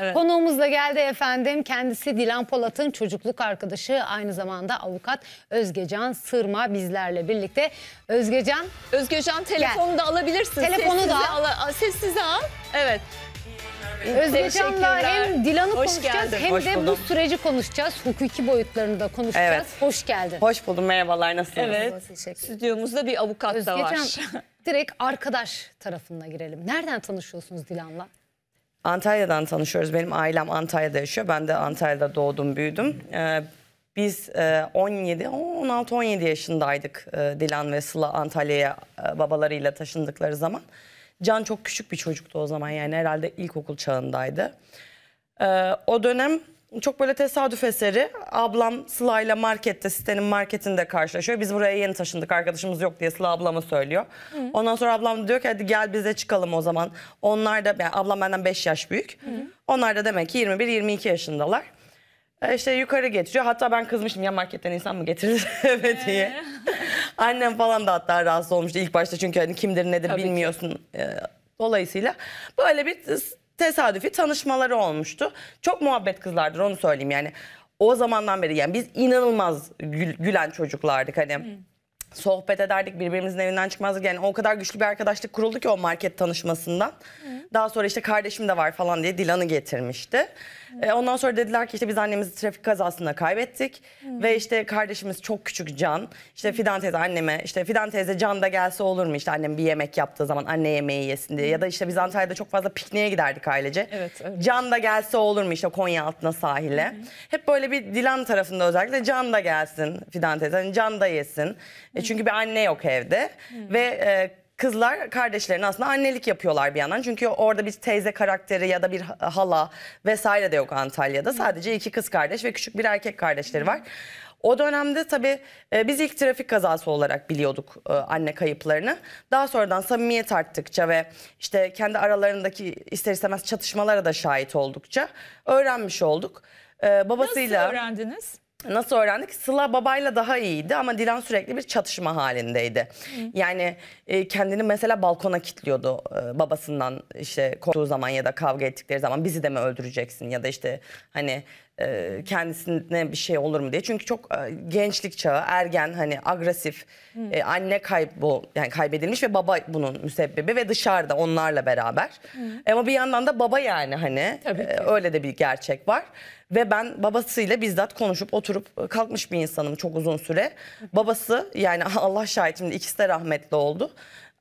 Evet. Konuğumuzla geldi efendim. Kendisi Dilan Polat'ın çocukluk arkadaşı, aynı zamanda avukat Özgecan Sırma bizlerle birlikte. Özgecan. Özgecan, telefonu gel. Da alabilirsin. Telefonu sessize da al. Sessize al. Evet. Özgecan'la hem Dilan'ı konuşacağız hem de bu süreci konuşacağız. Hukuki boyutlarını da konuşacağız. Evet. Hoş geldin. Hoş buldum. Merhabalar. Nasılsınız? Evet. Stüdyomuzda bir avukat Özgecan da var. Özgecan, direkt arkadaş tarafına girelim. Nereden tanışıyorsunuz Dilan'la? Antalya'dan tanışıyoruz. Benim ailem Antalya'da yaşıyor. Ben de Antalya'da doğdum, büyüdüm. Biz 16-17 yaşındaydık. Dilan ve Sıla Antalya'ya babalarıyla taşındıkları zaman. Can çok küçük bir çocuktu o zaman, yani herhalde ilkokul çağındaydı. O dönem çok böyle tesadüf eseri ablam Sıla'yla markette, sitenin marketinde karşılaşıyor. Biz buraya yeni taşındık, arkadaşımız yok diye Sıla ablama söylüyor. Hı. Ondan sonra ablam diyor ki hadi gel bize çıkalım o zaman. Onlar da, yani ablam benden 5 yaş büyük. Hı. Onlar da demek ki 21-22 yaşındalar. İşte yukarı getiriyor. Hatta ben kızmıştım ya, marketten insan mı getirir diye. Annem falan da hatta rahatsız olmuştu ilk başta, çünkü hani kimdir nedir tabii bilmiyorsun. Dolayısıyla böyle bir tesadüfi tanışmaları olmuştu. Çok muhabbet kızlardır, onu söyleyeyim yani. O zamandan beri yani biz inanılmaz gülen çocuklardık hani. Sohbet ederdik, birbirimizin evinden çıkmazdık. Yani o kadar güçlü bir arkadaşlık kuruldu ki o market tanışmasından. Daha sonra işte kardeşim de var falan diye Dilan'ı getirmişti. Ondan sonra dediler ki işte biz annemizi trafik kazasında kaybettik. Ve işte kardeşimiz çok küçük Can. İşte Fidan teyze anneme, işte Fidan teyze Can da gelse olur mu? İşte annem bir yemek yaptığı zaman anne yemeği yesin diye. Ya da işte biz Antalya'da çok fazla pikniğe giderdik ailece. Evet, evet. Can da gelse olur mu? İşte Konyaaltı'na sahile. Hep böyle bir Dilan tarafında özellikle Can da gelsin Fidan teyze. Yani Can da yesin. Çünkü bir anne yok evde. Ve kızlar kardeşlerine aslında annelik yapıyorlar bir yandan. Çünkü orada bir teyze karakteri ya da bir hala vesaire de yok Antalya'da. Sadece 2 kız kardeş ve küçük bir erkek kardeşleri var. O dönemde tabii biz ilk trafik kazası olarak biliyorduk anne kayıplarını. Daha sonradan samimiyet arttıkça ve işte kendi aralarındaki ister istemez çatışmalara da şahit oldukça öğrenmiş olduk. Babasıyla... Nasıl öğrendiniz? Nasıl öğrendik? Sıla babayla daha iyiydi ama Dilan sürekli bir çatışma halindeydi. Yani kendini mesela balkona kilitliyordu babasından işte korktuğu zaman ya da kavga ettikleri zaman, bizi de mi öldüreceksin ya da işte hani kendisine bir şey olur mu diye. Çünkü çok gençlik çağı, ergen, hani agresif, anne kaybedilmiş ve baba bunun müsebbibi ve dışarıda onlarla beraber. Ama bir yandan da baba, yani hani öyle de bir gerçek var. Ve ben babasıyla bizzat konuşup oturup kalkmış bir insanım çok uzun süre. Babası, yani Allah şahit, şimdi ikisi de rahmetli oldu.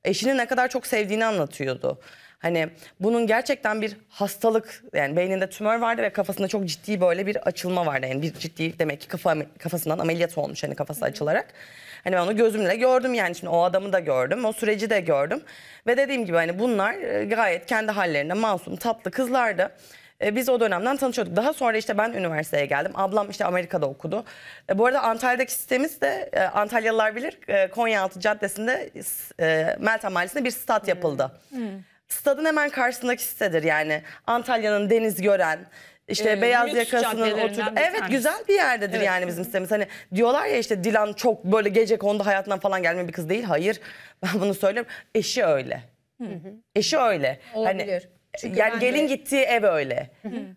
Eşini ne kadar çok sevdiğini anlatıyordu. Hani bunun gerçekten bir hastalık, yani beyninde tümör vardı ve kafasında çok ciddi böyle bir açılma vardı. Yani bir ciddi, demek ki kafasından ameliyat olmuş, hani kafası açılarak. Hani ben onu gözümle gördüm, yani şimdi o adamı da gördüm, o süreci de gördüm. Ve dediğim gibi hani bunlar gayet kendi hallerinde masum tatlı kızlardı. Biz o dönemden tanışıyorduk. Daha sonra işte ben üniversiteye geldim. Ablam işte Amerika'da okudu. Bu arada Antalya'daki sitemiz de, Antalyalılar bilir, Konyaaltı Caddesi'nde Meltem Mahallesi'nde bir stat yapıldı. Stadın hemen karşısındaki sitedir, yani Antalya'nın deniz gören, işte beyaz yakasının oturduğu. Evet, güzel bir yerdedir yani bizim sitemiz. Hani diyorlar ya işte Dilan çok böyle gecekondu hayatından falan gelmeyen bir kız değil. Hayır, ben bunu söylüyorum. Eşi öyle. Eşi öyle. Olabilir. Hani, çünkü yani gelin gittiği ev öyle.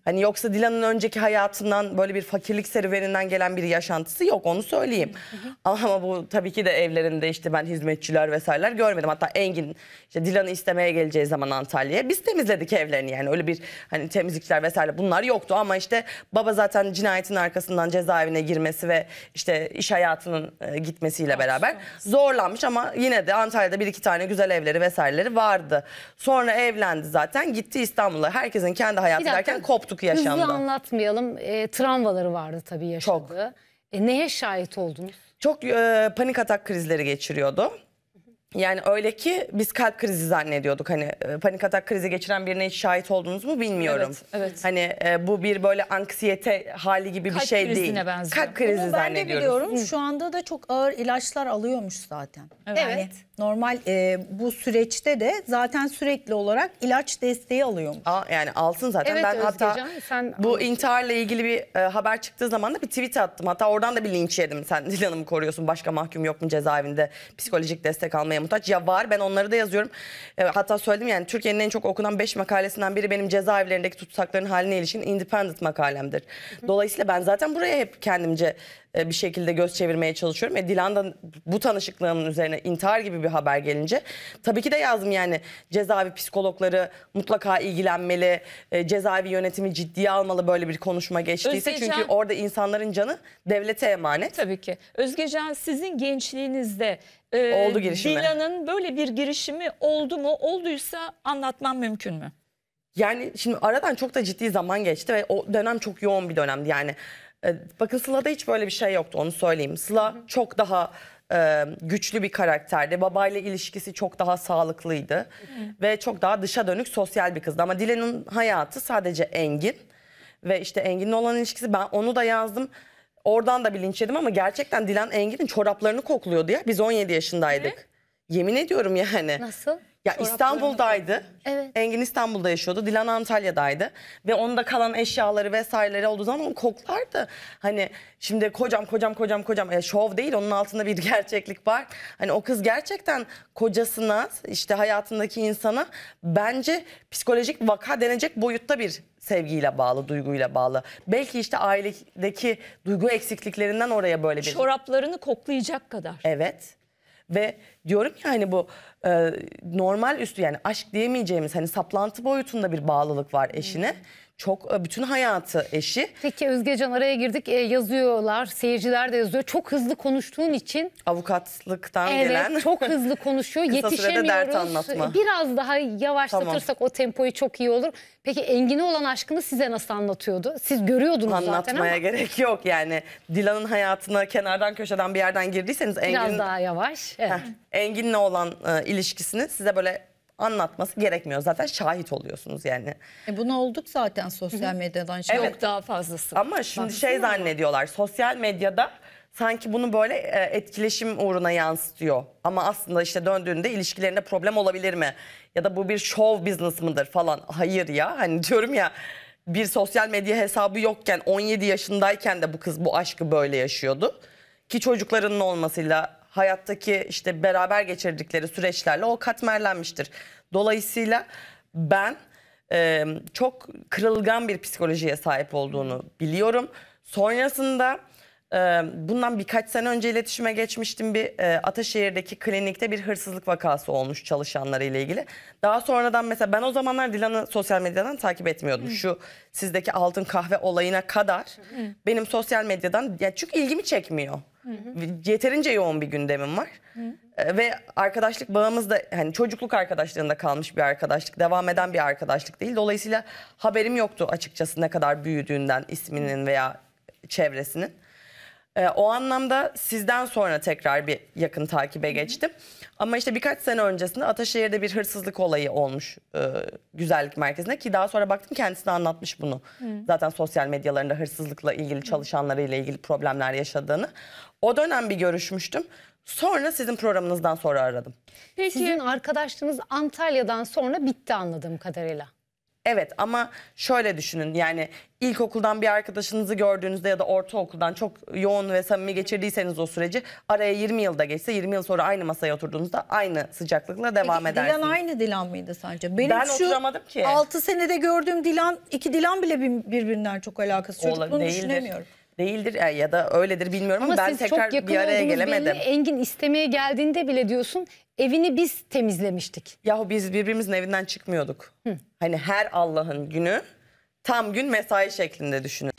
Hani yoksa Dilan'ın önceki hayatından böyle bir fakirlik serüveninden gelen bir yaşantısı yok, onu söyleyeyim. Ama bu tabii ki de evlerinde işte ben hizmetçiler vesaireler görmedim. Hatta Engin işte Dilan'ı istemeye geleceği zaman Antalya'ya biz temizledik evlerini, yani öyle bir hani temizlikçiler vesaire bunlar yoktu. Ama işte baba zaten cinayetin arkasından cezaevine girmesi ve işte iş hayatının gitmesiyle beraber zorlanmış ama yine de Antalya'da 1-2 tane güzel evleri vesaireleri vardı. Sonra evlendi zaten, gitti İstanbul'a. Herkesin kendi hayatı derken koptuk yaşamda. Hızlı anlatmayalım. Travmaları vardı tabii yaşadığı. Çok. Neye şahit oldunuz? Çok panik atak krizleri geçiriyordu. Yani öyle ki biz kalp krizi zannediyorduk. Hani panik atak krizi geçiren birine hiç şahit oldunuz mu bilmiyorum. Evet. Hani bu bir böyle anksiyete hali gibi kalp bir şey değil. Benziyor. Kalp krizi bunu zannediyoruz. Ben de biliyorum. Şu anda da çok ağır ilaçlar alıyormuş zaten. Evet. Yani normal bu süreçte de zaten sürekli olarak ilaç desteği alıyormuş. Yani alsın zaten. Evet, ben Özgecan, hatta bu intiharla ilgili bir haber çıktığı zaman da bir tweet attım. Hatta oradan da bir linç yedim. Sen Dilan'ı mı koruyorsun? Başka mahkum yok mu cezaevinde? Psikolojik destek almaya muhtaç var. Ben onları da yazıyorum. Hatta söyledim yani Türkiye'nin en çok okunan 5 makalesinden biri benim cezaevlerindeki tutsakların haline ilişkin Independent makalemdir. Dolayısıyla ben zaten buraya hep kendimce bir şekilde göz çevirmeye çalışıyorum. Dilan'dan bu tanışıklığımın üzerine intihar gibi bir haber gelince tabii ki de yazdım yani cezaevi psikologları mutlaka ilgilenmeli, cezaevi yönetimi ciddiye almalı böyle bir konuşma geçtiyse. Özgecan, çünkü orada insanların canı devlete emanet. Tabii ki. Özgecan, sizin gençliğinizde oldu girişimi. Dilan'ın böyle bir girişimi oldu mu? Olduysa anlatmam mümkün mü? Yani şimdi aradan çok da ciddi zaman geçti ve o dönem çok yoğun bir dönemdi yani. Bakın Sıla'da hiç böyle bir şey yoktu, onu söyleyeyim. Sıla çok daha güçlü bir karakterdi. Babayla ilişkisi çok daha sağlıklıydı. Ve çok daha dışa dönük sosyal bir kızdı. Ama Dilan'ın hayatı sadece Engin. Ve işte Engin'le olan ilişkisi, ben onu da yazdım. Oradan da bir linç yedim ama gerçekten Dilan Engin'in çoraplarını kokluyordu ya. Biz 17 yaşındaydık. Yemin ediyorum yani. Nasıl? Ya İstanbul'daydı. Evet. Engin İstanbul'da yaşıyordu. Dilan Antalya'daydı. Ve onda kalan eşyaları vesaireleri olduğu zaman onu koklardı. Hani şimdi kocam şov değil, onun altında bir gerçeklik var. Hani o kız gerçekten kocasına, işte hayatındaki insana bence psikolojik vaka denecek boyutta bir sevgiyle bağlı, duyguyla bağlı. Belki işte ailedeki duygu eksikliklerinden oraya böyle bir... Çoraplarını koklayacak kadar. Evet. Ve diyorum ki hani bu normal üstü yani aşk diyemeyeceğimiz hani saplantı boyutunda bir bağlılık var eşine. Çok bütün hayatı eşi. Peki Özgecan, araya girdik, yazıyorlar, seyirciler de yazıyor. Çok hızlı konuştuğun için. Avukatlıktan gelen. Evet, çok hızlı konuşuyor. Yetişemiyoruz. Dert anlatma. Biraz daha yavaşlatırsak o tempoyu çok iyi olur. Peki Engin'e olan aşkını size nasıl anlatıyordu? Siz görüyordunuz anlatmaya zaten ama. Anlatmaya gerek yok yani. Dilan'ın hayatına kenardan köşeden bir yerden girdiyseniz. Biraz daha yavaş. Evet. Engin'le olan ilişkisini size böyle anlatması gerekmiyor. Zaten şahit oluyorsunuz yani. Buna olduk zaten sosyal medyadan. Şey evet, yok daha fazlası. Ama şimdi baksana şey zannediyorlar. Ama sosyal medyada sanki bunu böyle etkileşim uğruna yansıtıyor. Ama aslında işte döndüğünde ilişkilerinde problem olabilir mi? Ya da bu bir show business mıdır falan. Hayır ya. Hani diyorum ya, bir sosyal medya hesabı yokken 17 yaşındayken de bu kız bu aşkı böyle yaşıyordu. Ki çocuklarının olmasıyla hayattaki işte beraber geçirdikleri süreçlerle o katmerlenmiştir. Dolayısıyla ben çok kırılgan bir psikolojiye sahip olduğunu biliyorum. Sonrasında bundan birkaç sene önce iletişime geçmiştim. Bir Ataşehir'deki klinikte bir hırsızlık vakası olmuş çalışanlarıyla ilgili. Daha sonradan mesela ben o zamanlar Dilan'ı sosyal medyadan takip etmiyordum. Şu sizdeki altın kahve olayına kadar benim sosyal medyadan, ya çünkü ilgimi çekmiyor. Yeterince yoğun bir gündemim var. Ve arkadaşlık bağımız da hani çocukluk arkadaşlığında kalmış bir arkadaşlık, devam eden bir arkadaşlık değil. Dolayısıyla haberim yoktu açıkçası ne kadar büyüdüğünden, isminin veya çevresinin. O anlamda sizden sonra tekrar bir yakın takibe geçtim. Ama işte birkaç sene öncesinde Ataşehir'de bir hırsızlık olayı olmuş güzellik merkezinde, ki daha sonra baktım kendisine anlatmış bunu. Zaten sosyal medyalarında hırsızlıkla ilgili, çalışanlarıyla ilgili problemler yaşadığını. O dönem bir görüşmüştüm. Sonra sizin programınızdan sonra aradım. Peki. Sizin arkadaşlığınız Antalya'dan sonra bitti anladığım kadarıyla. Evet, ama şöyle düşünün yani ilkokuldan bir arkadaşınızı gördüğünüzde ya da ortaokuldan çok yoğun ve samimi geçirdiyseniz o süreci, araya 20 yılda geçse 20 yıl sonra aynı masaya oturduğunuzda aynı sıcaklıkla devam edersiniz. Dilan aynı Dilan mıydı sence? Benim ben oturamadım ki. 6 senede gördüğüm Dilan, iki Dilan bile birbirinden çok alakası. Çocukluğunu düşünemiyorum. Değildir ya da öyledir bilmiyorum ama ben tekrar bir araya gelemedim. Belli. Engin istemeye geldiğinde bile diyorsun evini biz temizlemiştik. Yahu biz birbirimizin evinden çıkmıyorduk. Hani her Allah'ın günü tam gün mesai şeklinde düşünün.